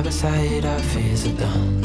other side, our fears are done.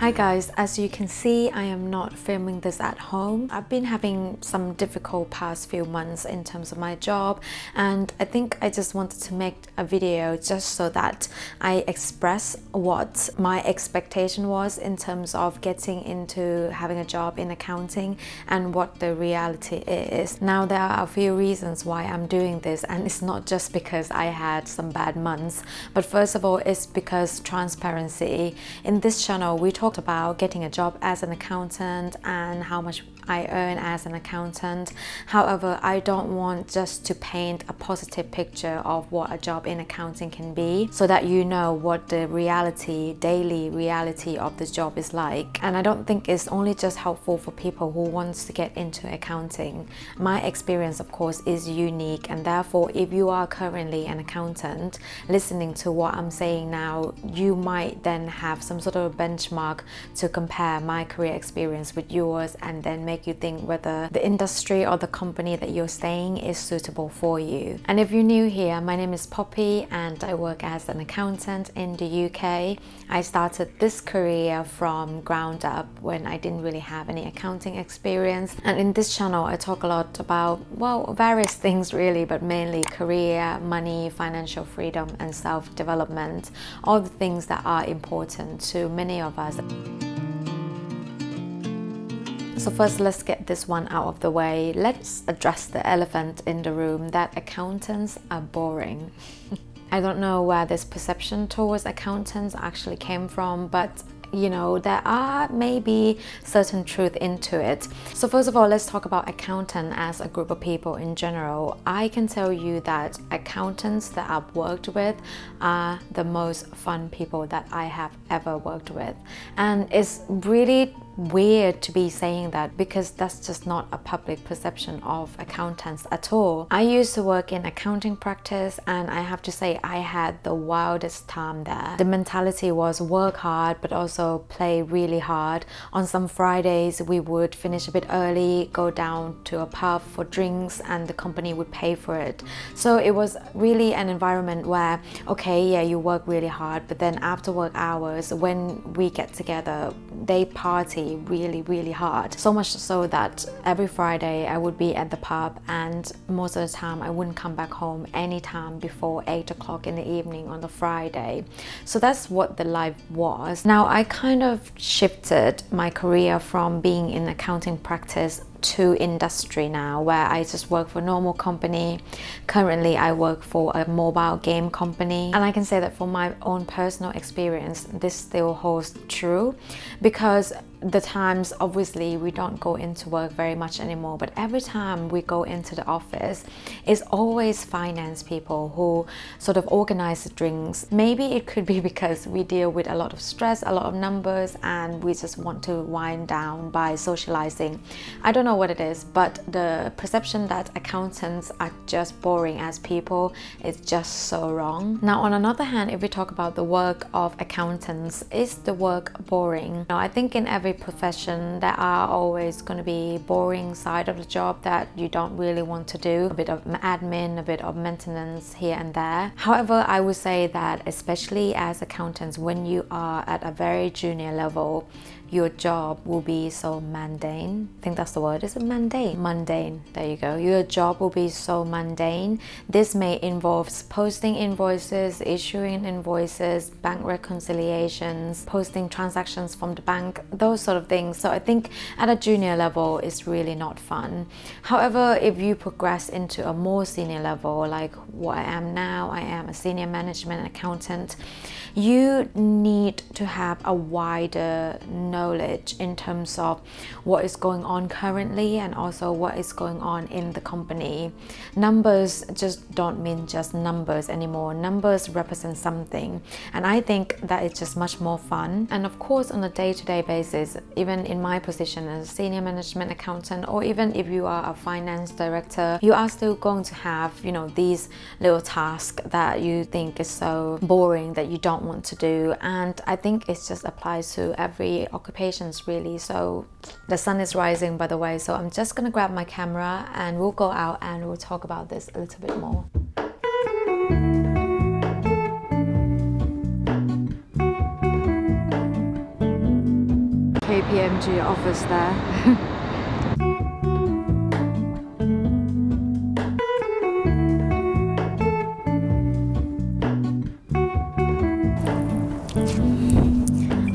Hi guys, as you can see, I am not filming this at home. I've been having some difficult past few months in terms of my job, and I think I just wanted to make a video just so that I express what my expectation was in terms of getting into having a job in accounting and what the reality is. Now, there are a few reasons why I'm doing this, and it's not just because I had some bad months, but first of all, it's because transparency. In this channel, we talked about getting a job as an accountant and how much I earn as an accountant. However, I don't want just to paint a positive picture of what a job in accounting can be, so that you know what the reality, daily reality of the job is like. And I don't think it's only just helpful for people who wants to get into accounting. My experience, of course, is unique, and therefore if you are currently an accountant listening to what I'm saying now, you might then have some sort of a benchmark to compare my career experience with yours, and then make you think whether the industry or the company that you're staying is suitable for you. And if you're new here, my name is Poppy and I work as an accountant in the UK. I started this career from ground up when I didn't really have any accounting experience, and in this channel I talk a lot about, well, various things really, but mainly career, money, financial freedom and self-development, all the things that are important to many of us. So first, let's get this one out of the way. Let's address the elephant in the room that accountants are boring. I don't know where this perception towards accountants actually came from, but you know, there are maybe certain truth into it. So first of all, let's talk about accountant as a group of people in general. I can tell you that accountants that I've worked with are the most fun people that I have ever worked with. And it's really weird to be saying that, because that's just not a public perception of accountants at all. I used to work in accounting practice, and I have to say I had the wildest time there. The mentality was work hard but also play really hard. On some Fridays we would finish a bit early, go down to a pub for drinks, and the company would pay for it. So it was really an environment where, okay, yeah, you work really hard, but then after work hours when we get together, they party really hard, so much so that every Friday I would be at the pub, and most of the time I wouldn't come back home anytime before 8 o'clock in the evening on the Friday. So that's what the life was. Now, I kind of shifted my career from being in accounting practice to industry now, where I just work for a normal company. Currently I work for a mobile game company, and I can say that for my own personal experience this still holds true, because the times, obviously we don't go into work very much anymore, but every time we go into the office it's always finance people who sort of organize the drinks. Maybe it could be because we deal with a lot of stress, a lot of numbers, and we just want to wind down by socializing. I don't know what it is, but the perception that accountants are just boring as people is just so wrong. Now, on another hand, if we talk about the work of accountants, is the work boring? Now, I think in every profession there are always going to be boring side of the job that you don't really want to do, a bit of admin, a bit of maintenance here and there. However, I would say that especially as accountants, when you are at a very junior level, your job will be so mundane. I think that's the word. Is it mundane? Mundane. There you go. Your job will be so mundane. This may involve posting invoices, issuing invoices, bank reconciliations, posting transactions from the bank, those sort of things. So I think at a junior level, it's really not fun. However, if you progress into a more senior level, like what I am now, I am a senior management accountant, you need to have a wider knowledge in terms of what is going on currently and also what is going on in the company. Numbers just don't mean just numbers anymore. Numbers represent something, and I think that it's just much more fun. And of course, on a day-to-day basis, even in my position as a senior management accountant, or even if you are a finance director, you are still going to have, you know, these little tasks that you think is so boring that you don't want to do. And I think it just applies to every occupations really. So the sun is rising, by the way, so I'm just gonna grab my camera and we'll go out and we'll talk about this a little bit more. KPMG office there.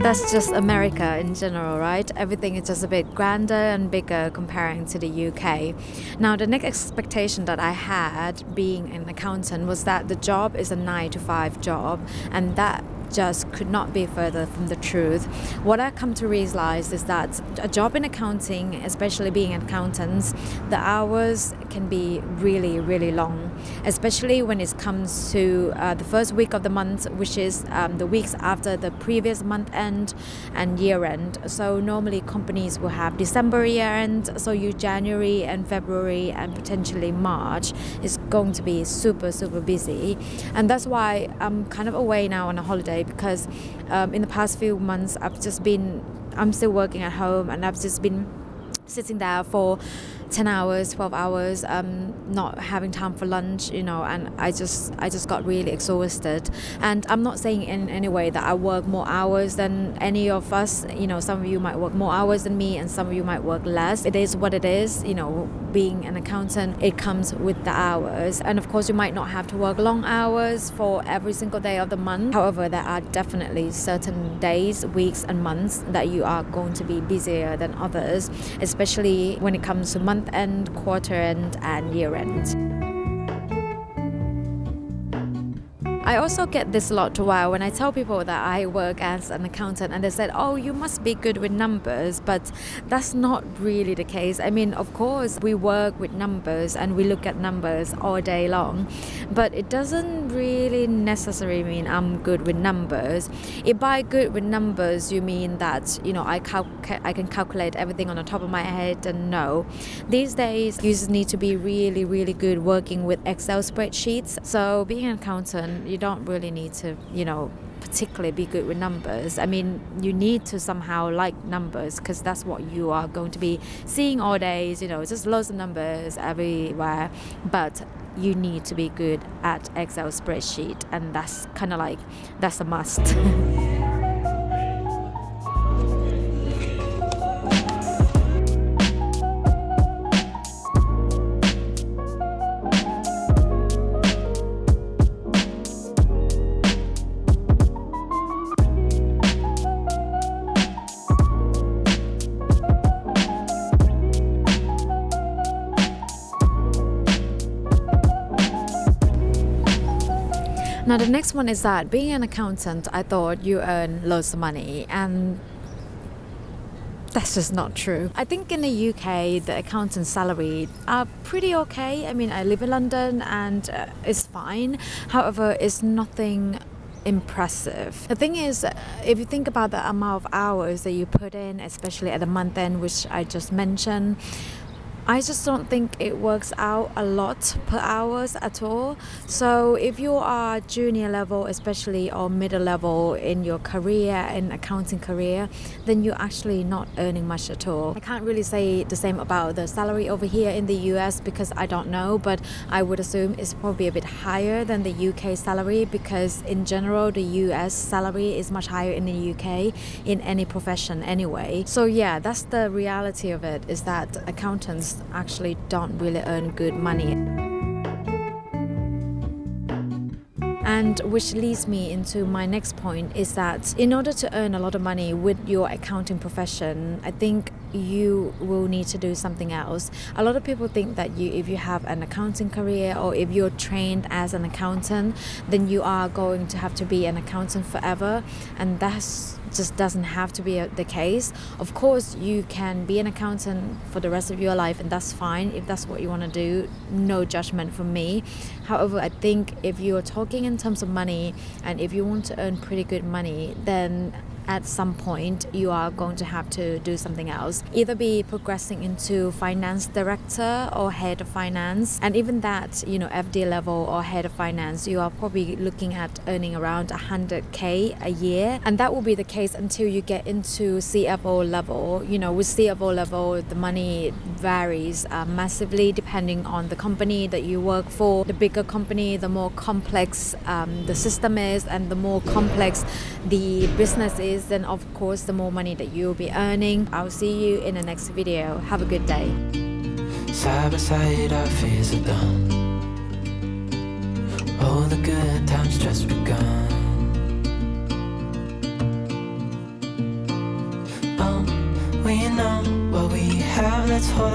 That's just America in general, right? Everything is just a bit grander and bigger comparing to the UK. Now, the next expectation that I had being an accountant was that the job is a 9-to-5 job, and that just could not be further from the truth. What I come to realize is that a job in accounting, especially being accountants, the hours can be really, really long, especially when it comes to the first week of the month, which is the weeks after the previous month end and year end. So normally companies will have December year end, so you January and February and potentially March is going to be super, super busy. And that's why I'm kind of away now on a holiday, because in the past few months I'm still working at home, and I've just been sitting there for 10 hours, 12 hours, not having time for lunch, you know, and I just got really exhausted. And I'm not saying in any way that I work more hours than any of us, you know, some of you might work more hours than me and some of you might work less. It is what it is, you know, being an accountant, it comes with the hours. And of course you might not have to work long hours for every single day of the month. However, there are definitely certain days, weeks and months that you are going to be busier than others, especially when it comes to months end, quarter end and year end. I also get this a lot when I tell people that I work as an accountant, and they said, oh, you must be good with numbers, but that's not really the case. I mean, of course, we work with numbers and we look at numbers all day long, but it doesn't really necessarily mean I'm good with numbers. If by good with numbers you mean that, you know, I can calculate everything on the top of my head, and no. These days, you just need to be really, really good working with Excel spreadsheets. So being an accountant, you don't really need to, you know, particularly be good with numbers. I mean, you need to somehow like numbers, because that's what you are going to be seeing all days, you know, just loads of numbers everywhere. But you need to be good at Excel spreadsheet, and that's kind of like, that's a must. Now the next one is that being an accountant, I thought you earn loads of money, and that's just not true. I think in the UK, the accountant's salary are pretty okay. I mean, I live in London and it's fine. However, it's nothing impressive. The thing is, if you think about the amount of hours that you put in, especially at the month end, which I just mentioned, I just don't think it works out a lot per hours at all. So if you are junior level, especially, or middle level in your career, in accounting career, then you're actually not earning much at all. I can't really say the same about the salary over here in the US because I don't know, but I would assume it's probably a bit higher than the UK salary, because in general, the US salary is much higher in the UK in any profession anyway. So yeah, that's the reality of it, is that accountants actually don't really earn good money. And which leads me into my next point, is that in order to earn a lot of money with your accounting profession, I think you will need to do something else. A lot of people think that if you have an accounting career, or if you're trained as an accountant, then you are going to have to be an accountant forever, and that's just doesn't have to be the case. Of course, you can be an accountant for the rest of your life, and that's fine if that's what you want to do. No judgment from me. However, I think if you're talking in terms of money, and if you want to earn pretty good money, then at some point you are going to have to do something else. Either be progressing into finance director or head of finance, and even that, you know, FD level or head of finance, you are probably looking at earning around 100k a year, and that will be the case until you get into CFO level. You know, with CFO level, the money varies massively depending on the company that you work for. The bigger company, the more complex the system is, and the more complex the business is, is, then of course the more money that you'll be earning. I'll see you in the next video. Have a good day. Side by side, our fears are done. All the good times just begun. We know what we have, let's hold on.